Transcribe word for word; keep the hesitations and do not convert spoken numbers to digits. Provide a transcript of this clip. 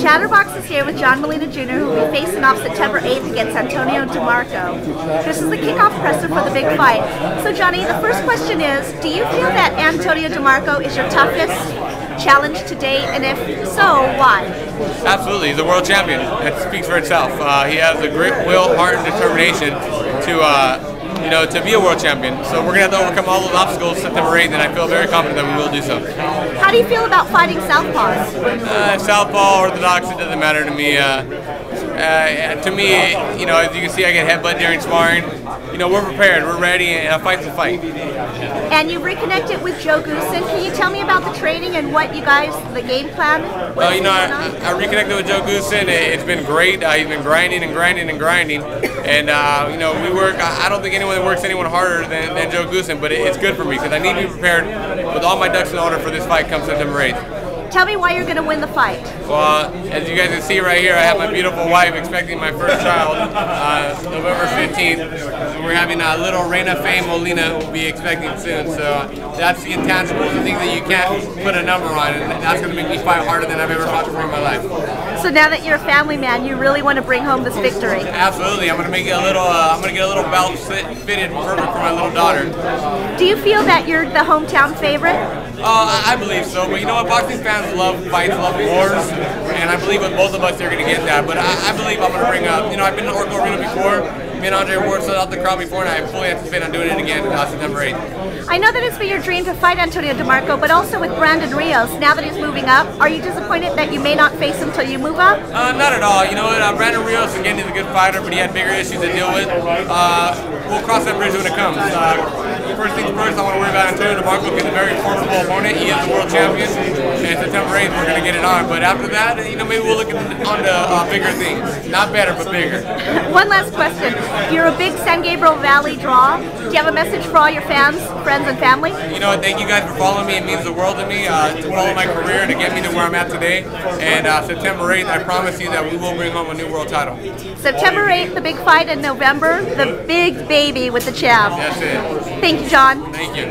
Shatterbox is here with John Molina Junior who will be facing off September eighth against Antonio DeMarco. This is the kickoff presser for the big fight. So Johnny, the first question is, do you feel that Antonio DeMarco is your toughest challenge to date, and if so, why? Absolutely, he's a world champion. That speaks for itself. Uh, he has a great will, heart, and determination to uh, You know, to be a world champion. So we're going to have to overcome all those obstacles September eighth, and I feel very confident that we will do so. How do you feel about fighting southpaws? Uh, southpaw, orthodox, it doesn't matter to me. Uh, uh, to me, you know, as you can see, I get headbutt during sparring. You know, we're prepared, we're ready, and I fight's a fight. And you reconnected with Joe Goosen. Can you tell me about the training and what you guys, the game plan? Well, you know, I, I reconnected with Joe Goosen. It's been great. Uh, he's been grinding and grinding and grinding. And, uh, you know, we work, I, I don't think anyone It works anyone harder than, than Joe Goosen, but it, it's good for me because I need to be prepared with all my ducks in order for this fight come September eighth. Tell me why you're going to win the fight. Well, uh, as you guys can see right here, I have my beautiful wife expecting my first child uh, November fifteenth. We're having a uh, little Reina Faye Molina will be expecting soon, so that's the intangible, the thing that you can't put a number on, and that's going to make me fight harder than I've ever fought before in my life. So now that you're a family man, you really want to bring home this victory. Absolutely, I'm gonna make it a little. Uh, I'm gonna get a little belt fit, fitted perfect for my little daughter. Do you feel that you're the hometown favorite? Uh, I believe so, but you know what? Boxing fans love fights, love wars, and I believe with both of us they're gonna get that. But I, I believe I'm gonna bring up. You know, I've been to Oracle Arena before. Me and Andre Ward sold out the crowd before, and I fully anticipate on doing it again on September eighth. I know that it's been your dream to fight Antonio DeMarco, but also with Brandon Rios, now that he's moving up, are you disappointed that you may not face him until you move up? Uh, not at all. You know what? Uh, Brandon Rios, again, is a good fighter, but he had bigger issues to deal with. Uh, we'll cross that bridge when it comes. Uh, first things first, I want to worry about Antonio DeMarco because he's a very formidable opponent. He is the world champion, and September eighth, we're going to get it on. But after that, you know, maybe we'll look on to uh, bigger things. Not better, but bigger. One last question. You're a big San Gabriel Valley draw. Do you have a message for all your fans, friends, and family? You know, thank you guys for following me. It means the world to me uh, to follow my career and to get me to where I'm at today. And uh, September eighth, I promise you that we will bring home a new world title. September eighth, the big fight in November, the big baby with the champ. That's it. Thank you, John. Thank you.